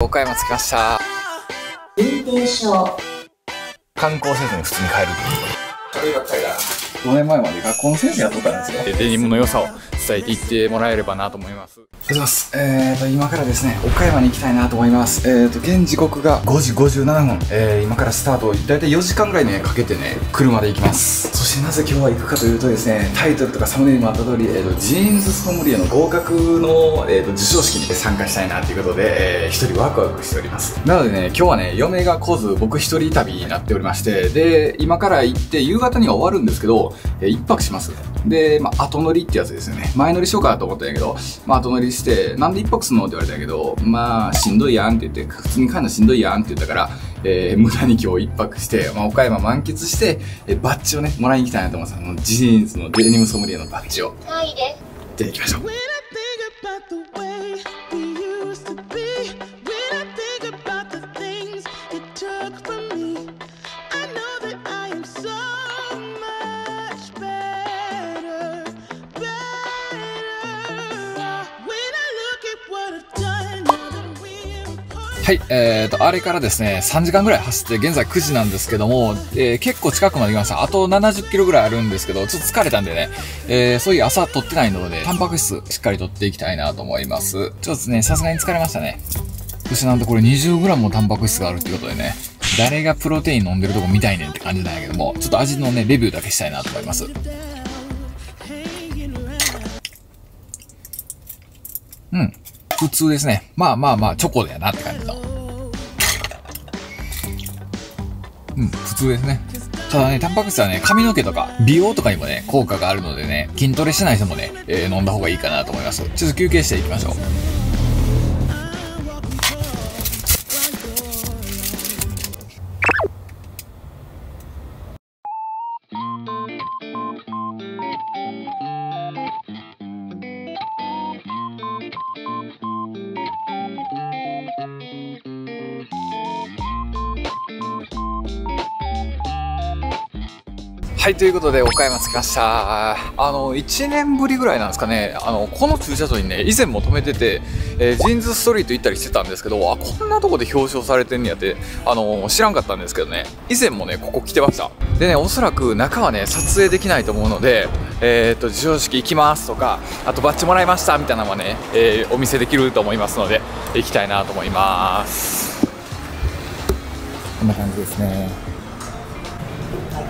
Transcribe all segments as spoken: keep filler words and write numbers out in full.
岡山着きました。運転手観光せずに普通に帰るっていう。ごねんまえまで学校の先生やっとったんですよ。デニムの良さを伝えていってもらえればなと思います。おはようございます。えーと今からですね、岡山に行きたいなと思います。えーと現時刻がごじごじゅうななふん、えー、今からスタートを大体よじかんぐらいねかけてね車で行きます。そしてなぜ今日は行くかというとですね、タイトルとかサムネにもあった通り、えーとジーンズソムリエの合格の、えーと授賞式に参加したいなということで、えー、一人ワクワクしております。なのでね、今日はね嫁が来ず僕一人旅になっておりまして、で今から行って夕方には終わるんですけど、えー、いっぱくします。で、まあ、後乗りってやつですよね。前乗りしようかなと思ったんやけど、まあ、後乗りして、なんで一泊すんのって言われたんやけど、まあ、しんどいやんって言って、普通に帰るのしんどいやんって言ったから、えー、無駄に今日一泊して、まあ、岡山満喫して、えー、バッジをね、もらいに行きたいなと思います。あの、ジーンズのデニムソムリエのバッジを。はい、です。出てきましょう。はい、えーと、あれからですね、さんじかんぐらい走って、現在くじなんですけども、えー、結構近くまで来ました。あとななじゅっキロぐらいあるんですけど、ちょっと疲れたんでね、えー、そういう朝取ってないので、タンパク質しっかり取っていきたいなと思います。ちょっとね、さすがに疲れましたね。そしてなんとこれ にじゅうグラム もタンパク質があるってことでね、誰がプロテイン飲んでるとこ見たいねんって感じなんやけども、ちょっと味のね、レビューだけしたいなと思います。うん。普通ですね。まあまあまあ、チョコだよなって感じの。うん、普通ですね。ただね、タンパク質はね、髪の毛とか、美容とかにもね、効果があるのでね、筋トレしてない人もね、えー、飲んだ方がいいかなと思います。ちょっと休憩していきましょう。はい、ということで岡山着きました。あのいちねんぶりぐらいなんですかね、あのこの駐車場にね以前も止めてて、えー、ジーンズストリート行ったりしてたんですけど、あこんなとこで表彰されてんねやって、あのー、知らんかったんですけどね、以前もねここ来てました。でね、おそらく中はね撮影できないと思うので、えー、っと授賞式行きますとか、あとバッジもらいましたみたいなのはね、えー、お見せできると思いますので行きたいなと思います。こんな感じですね。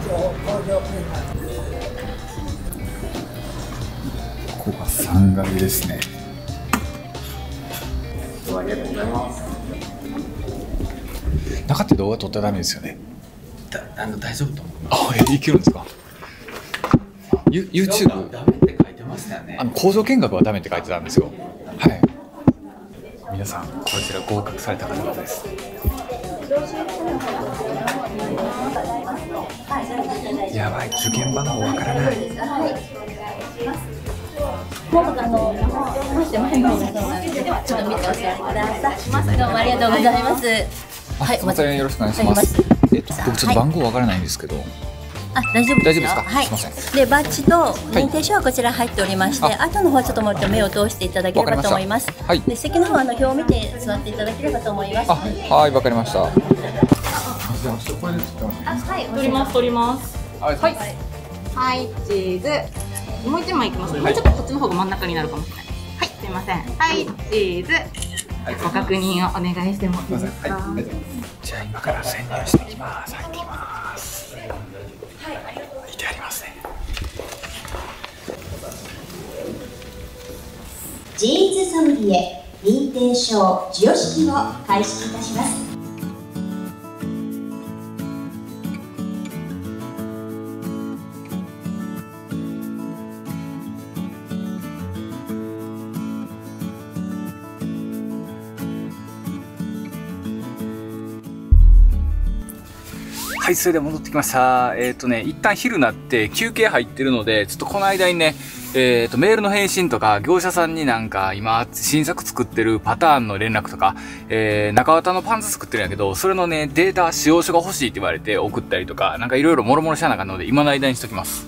ここがさんがいですね。ありがとうございます。中って動画撮ったらダメですよね。だあの大丈夫と思う。あ、えいけるんですか。ユ YouTube ダメって書いてましたよね。あの工場見学はダメって書いてたんですよ。はい。皆さんこちら合格された方々です。やばい、受験番号わからない。はい、お待たせよろしくお願いします。えっと、僕ちょっと番号わからないんですけど。あ、大丈夫ですか。はい。すみません。で、バッジと認定証はこちら入っておりまして、後の方はちょっともう目を通していただければと思います。はい。で、席の方はあの表を見て座っていただければと思います。はい、わかりました。取ります取ります。はいはいチーズ。もう一枚いきます。もうちょっとこっちの方が真ん中になるかもしれない。はいすみません。はいチーズ。ご確認をお願いしてもいいですか。じゃあ今から潜入していきます。入ってきます。はい。いてありますね。ジーンズソムリエ認定証授与式を開始いたします。はい、それで戻ってきました。えっとね、一旦昼になって休憩入ってるので、ちょっとこの間にね、えっと、メールの返信とか、業者さんになんか今、新作作ってるパターンの連絡とか、えー、中綿のパンツ作ってるんやけど、それのね、データ、使用書が欲しいって言われて送ったりとか、なんかいろいろもろもろしゃなかったので、今の間にしときます。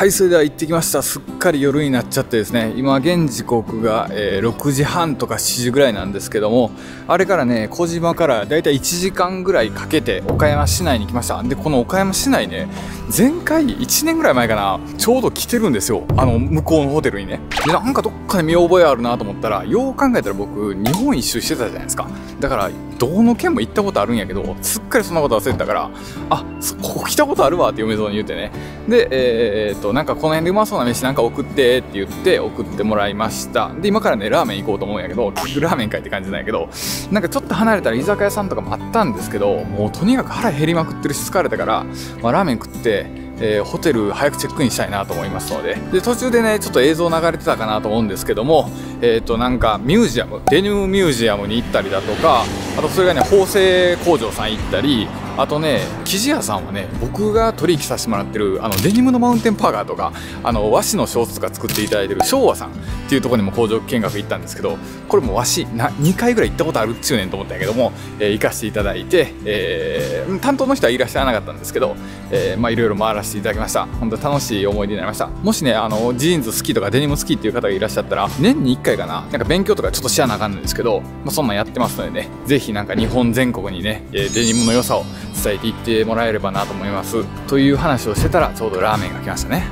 はい、それでは行ってきました。すっかり夜になっちゃってですね、今現時刻が、えー、ろくじはんとかしちじぐらいなんですけども、あれからね、小島からだいたいいちじかんぐらいかけて岡山市内に来ました。で、この岡山市内ね、前回いちねんぐらい前かな、ちょうど来てるんですよ。あの、向こうのホテルにね。で、なんかどっかで見覚えあるなと思ったら、よう考えたら僕、日本一周してたじゃないですか。だから、どの県も行ったことあるんやけど、すっかりそんなこと忘れてたから、あ、ここ来たことあるわって嫁さんに言ってね。で、えーっと、なんかこの辺でうまそうな飯なんか送ってって言って送ってもらいました。で、今からねラーメン行こうと思うんやけど、結局ラーメンかいって感じなんやけど、なんかちょっと離れたら居酒屋さんとかもあったんですけど、もうとにかく腹減りまくってるし疲れたから、まあ、ラーメン食って、えー、ホテル早くチェックインしたいなと思いますので、で途中でねちょっと映像流れてたかなと思うんですけども、えー、っとなんかミュージアム、デニムミュージアムに行ったりだとか、あとそれがね縫製工場さん行ったり、あとね、生地屋さんはね、僕が取引させてもらってる、あの、デニムのマウンテンパーカーとか、あの、和紙のショーツとか作っていただいてる昭和さんっていうところにも工場見学行ったんですけど、これも和紙、な、にかいぐらい行ったことあるっちゅうねんと思ったんやけども、えー、行かせていただいて、えー、担当の人はいらっしゃらなかったんですけど、えー、まあ、いろいろ回らせていただきました。本当に楽しい思い出になりました。もしね、あの、ジーンズ好きとかデニム好きっていう方がいらっしゃったら、年にいっかいかな、なんか勉強とかちょっとしやなあかんんですけど、まあ、そんなんやってますのでね、ぜひなんか日本全国にね、デニムの良さを伝えていってもらえればなと思いますという話をしてたら、ちょうどラーメンが来ましたね。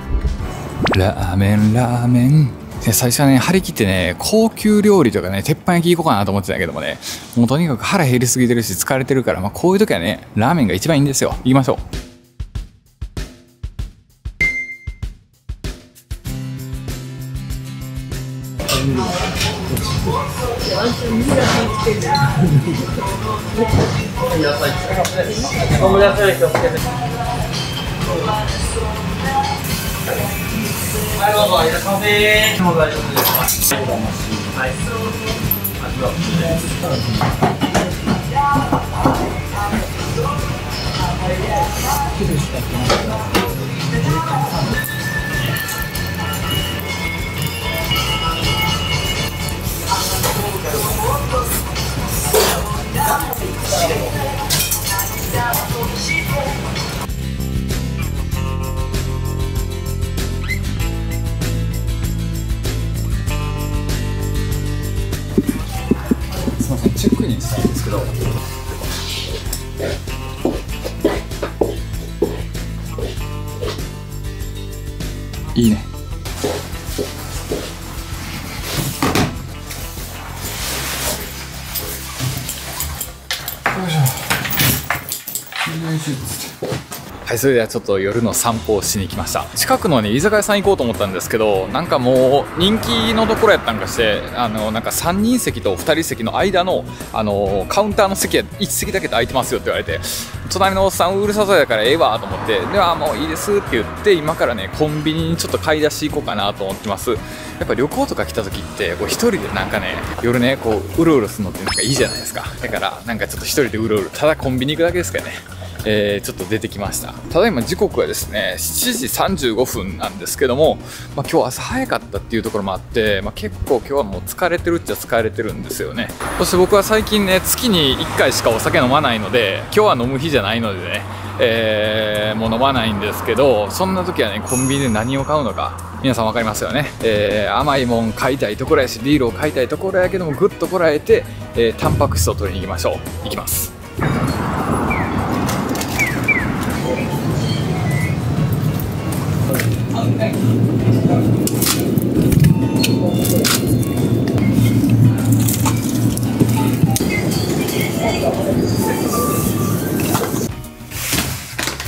ラーメンラーメン最初はね、張り切ってね、高級料理とかね、鉄板焼き行こうかなと思ってたけどもね、もうとにかく腹減りすぎてるし疲れてるから、まあ、こういう時はねラーメンが一番いいんですよ。行きましょう。はい。すみません、チェックインしたいんですけど。いいね。はい、それではちょっと夜の散歩をしに来ました。近くのね居酒屋さん行こうと思ったんですけど、なんかもう人気のところやったんかして、あのなんかさんにん席とふたり席の間の、あのカウンターの席はいち席だけで空いてますよって言われて、隣のおっさんうるさそうやからええわと思って、ではもういいですって言って、今からねコンビニにちょっと買い出し行こうかなと思ってます。やっぱ旅行とか来た時ってこうひとりでなんかね夜ねこううろうろするのってなんかいいじゃないですか。だからなんかちょっとひとりでうろうろ、ただコンビニ行くだけですかね。えー、ちょっと出てきました。ただいま時刻はですねしちじさんじゅうごふんなんですけども、まあ、今日朝早かったっていうところもあって、まあ、結構今日はもう疲れてるっちゃ疲れてるんですよね。そして僕は最近ね月にいっかいしかお酒飲まないので、今日は飲む日じゃないのでね、えー、もう飲まないんですけど、そんな時はねコンビニで何を買うのか皆さん分かりますよね。えー、甘いもん買いたいところやし、ビールを買いたいところやけども、ぐっとこらえて、えー、タンパク質を取りに行きましょう。いきます。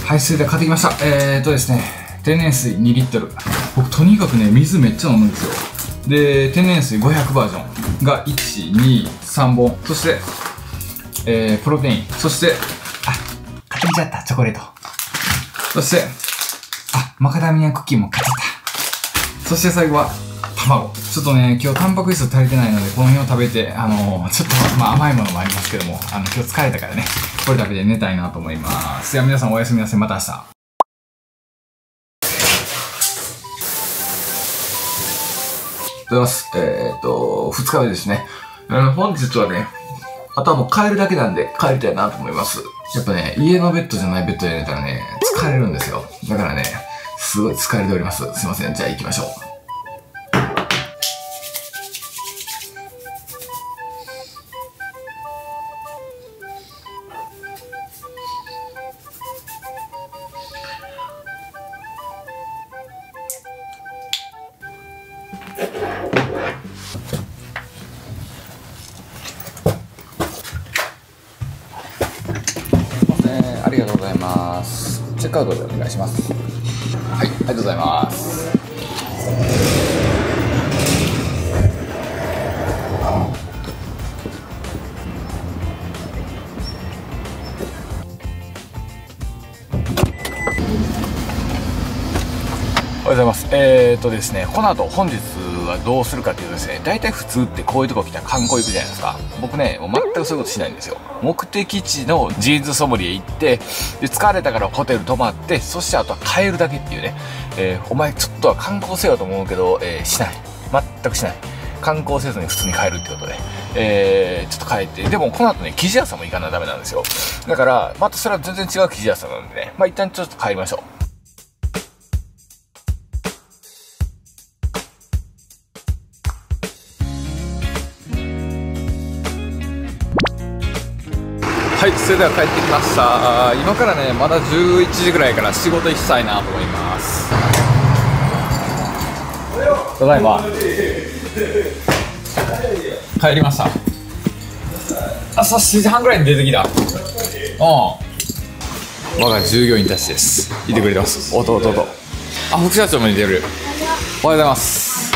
はい、それでは買ってきました。えーっとですね、天然水にリットル。僕とにかくね水めっちゃ飲むんですよ。で、天然水ごひゃくバージョンがいちにさんぼん、そして、えー、プロテイン、そしてあ買ってきちゃったチョコレート、そしてあ、マカダミアクッキーも買っちゃった。そして最後は、卵。ちょっとね、今日タンパク質足りてないので、この辺を食べて、あのー、ちょっと、まあ甘いものもありますけども、あの、今日疲れたからね、これ食べて寝たいなと思います。では皆さんおやすみなさい。また明日。おはようございます。えー、っと、ふつかめですね。本日はね、あとはもう帰るだけなんで、帰りたいなと思います。やっぱね、家のベッドじゃないベッドで寝たらね、疲れるんですよ。だからね、すごい疲れております。すいません。じゃあ行きましょう。ありがとうございます。チェックアウトでお願いします。はい、ありがとうございます。おはようございます。えーっとですね、この後本日はどうするかっていうとですね、大体普通ってこういうとこ来たら観光行くじゃないですか。僕ね、もう全くそういうことしないんですよ。目的地のジーンズソムリエ行って、で疲れたからホテル泊まって、そしてあとは帰るだけっていうね、えー、お前ちょっとは観光せよと思うけど、えー、しない。全くしない。観光せずに普通に帰るってことで、えー、ちょっと帰って、でもこの後ね、生地屋さんも行かないとダメなんですよ。だから、またそれは全然違う生地屋さんなんでね、まあ一旦ちょっと帰りましょう。はい、それでは帰ってきました。今からね、まだじゅういちじぐらいから仕事行きたいなと思います。ただいま。帰りました。朝しちじはんぐらいに出てきた。うん。我が従業員たちです。いてくれてます。おっとおっとおっと。あ、副社長も似てる。おはようございます。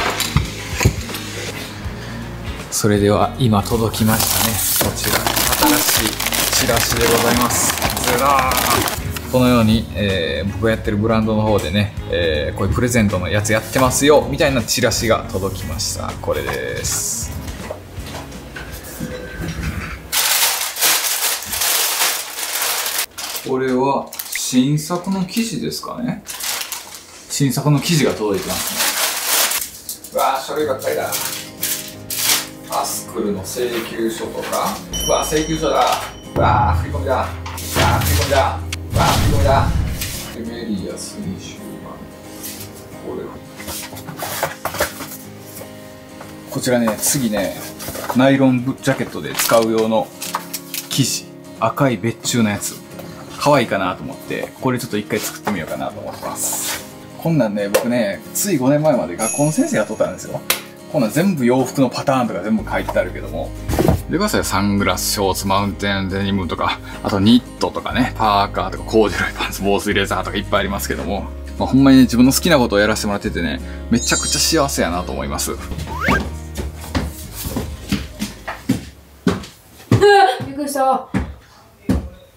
それでは、今届きましたね。こちら、新しいチラシでございます。このように、えー、僕がやってるブランドの方でね、えー、こういうプレゼントのやつやってますよみたいなチラシが届きました。これです。これは新作の生地ですかね。新作の生地が届いてますね。うわー、書類ばっかりだ。アスクルの請求書とか。うわー、請求書だ。わあ、振り込みだ。わあ、振り込みだ。わあ、振り込みだ。エメリアスに週間。これ。こちらね、次ね、ナイロンジャケットで使う用の生地。赤い別注のやつ。可愛いかなと思って、これちょっと一回作ってみようかなと思ってます。こんなんね、僕ね、ついごねんまえまで学校の先生が撮ったんですよ。こんなん全部洋服のパターンとか全部書いてあるけども。でください。サングラス、ショーツ、マウンテン、デニムとか、あとニットとかね、パーカーとか、コーデュロイパンツ、防水レザーとかいっぱいありますけども、まあ、ほんまにね、自分の好きなことをやらせてもらっててね、めちゃくちゃ幸せやなと思います。びっくりした。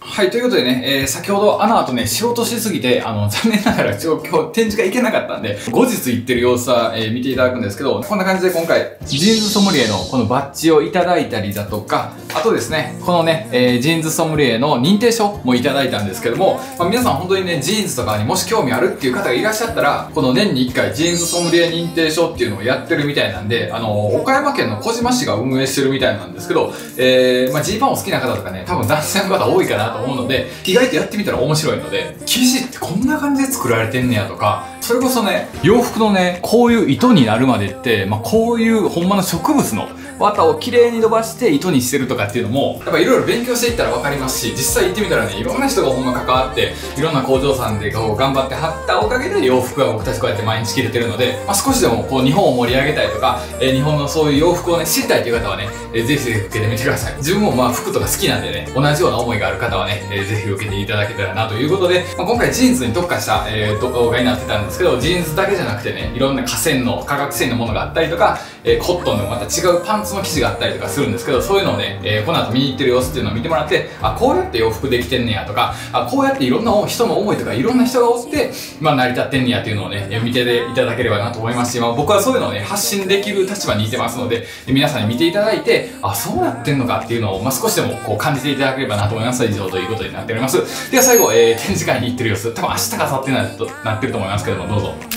はい、ということでね、えー、先ほどあの後ね、仕事しすぎて、あの、残念ながら今日展示会行けなかったんで、後日行ってる様子は、えー、見ていただくんですけど、こんな感じで今回、ジーンズソムリエのこのバッジをいただいたりだとか、あとですね、このね、えー、ジーンズソムリエの認定証もいただいたんですけども、まあ、皆さん本当にね、ジーンズとかにもし興味あるっていう方がいらっしゃったら、この年にいっかいジーンズソムリエ認定証っていうのをやってるみたいなんで、あの、岡山県の小島市が運営してるみたいなんですけど、えー、まあ、ジーパンを好きな方とかね、多分男性の方多いかなと思うので、意外とやってみたら面白いので、生地ってこんな感じで作られてんねやとか、それこそね、洋服のね、こういう糸になるまでって、まあ、こういうほんまの植物の綿をきれいに伸ばして糸にしてるとかっていうのも、やっぱいろいろ勉強していったら分かりますし、実際行ってみたらね、いろんな人がほんま関わって、いろんな工場さんでこう頑張って貼ったおかげで洋服は僕たちこうやって毎日着れてるので、まあ、少しでもこう日本を盛り上げたいとか、えー、日本のそういう洋服をね、知りたいという方はね、えー、ぜひぜひ受けてみてください。自分もまあ服とか好きなんでね、同じような思いがある方はね、えー、ぜひ受けていただけたらなということで、まあ、今回ジーンズに特化した、えー、動画になってたんですけど、ジーンズだけじゃなくてね、いろんな河川の化学繊維のものがあったりとか、えー、コットンのまた違うパンツの生地があったりとかするんですけど、そういうのをね、えー、この後見に行ってる様子っていうのを見てもらって、あ、こうやって洋服できてんねやとか、あ、こうやっていろんな人の思いとかいろんな人がおって、まあ、成り立ってんねやっていうのをね、見ていただければなと思いますし、まあ、僕はそういうのをね、発信できる立場にいてますので、皆さんに見ていただいて、あ、そうなってんのかっていうのを、まあ、少しでもこう感じていただければなと思います。以上ということになっております。では最後、えー、展示会に行ってる様子、多分明日か明後日になってると思いますけども、どうぞ。